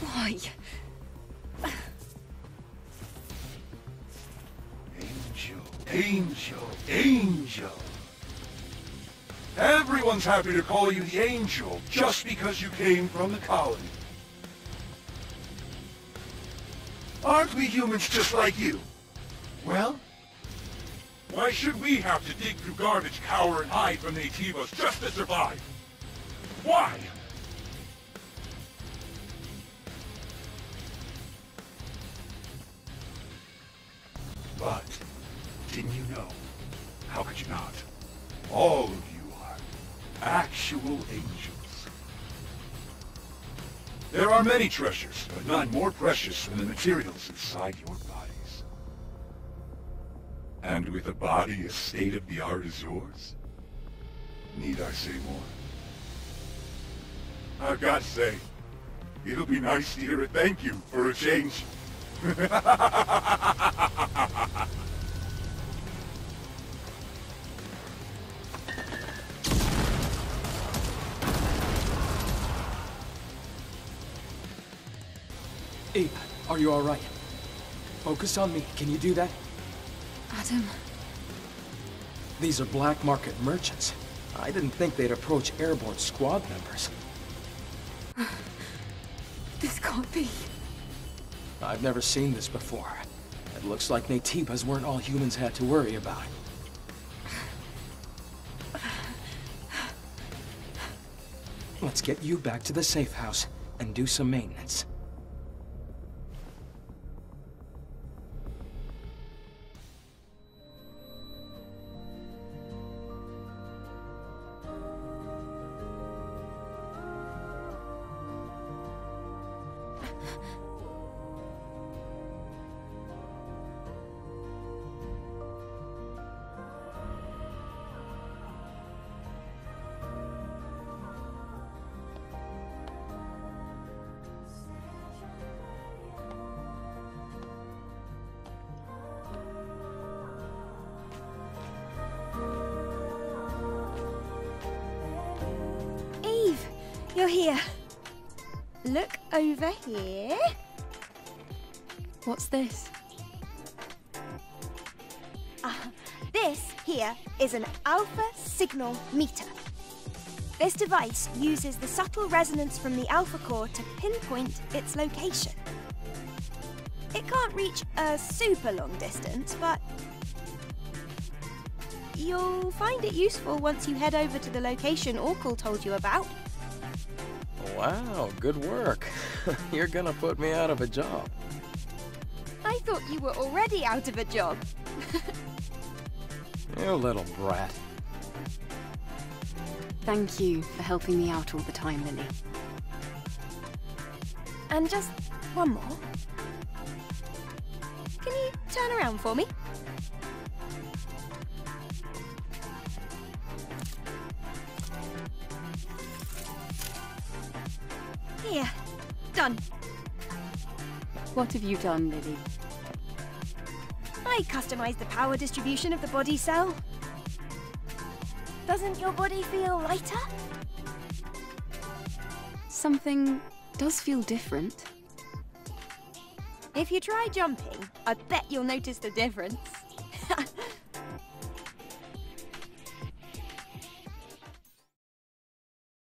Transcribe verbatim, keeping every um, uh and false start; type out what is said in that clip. Why? Angel, angel, angel. Everyone's happy to call you the angel just because you came from the colony. Aren't we humans just like you? Well? Why should we have to dig through garbage, cower, and hide from Naytivos just to survive? Why? But, didn't you know? How could you not? All of you are actual angels. There are many treasures, but none more precious than the materials inside your bodies. And with a body as state-of-the-art as yours? Need I say more? I've got to say, it'll be nice to hear a thank you for a change. Eve, are you alright? Focus on me. Can you do that? Adam... These are black market merchants. I didn't think they'd approach airborne squad members. This can't be. I've never seen this before. It looks like Naytiba's weren't all humans had to worry about. Let's get you back to the safe house and do some maintenance. You're here. Look over here. What's this? Uh, this here is an alpha signal meter. This device uses the subtle resonance from the alpha core to pinpoint its location. It can't reach a super long distance, but you'll find it useful once you head over to the location Orkel told you about. Wow, good work. You're gonna put me out of a job. I thought you were already out of a job. You little brat. Thank you for helping me out all the time, Lily. And just one more. Can you turn around for me? Here. Done. What have you done, Lily? I customized the power distribution of the body cell. Doesn't your body feel lighter? Something does feel different. If you try jumping, I bet you'll notice the difference.